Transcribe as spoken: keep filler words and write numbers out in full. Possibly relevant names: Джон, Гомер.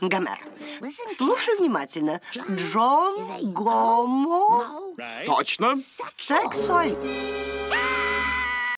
Гомер. Слушай внимательно. Джон Гомо... Точно. Сексуаль.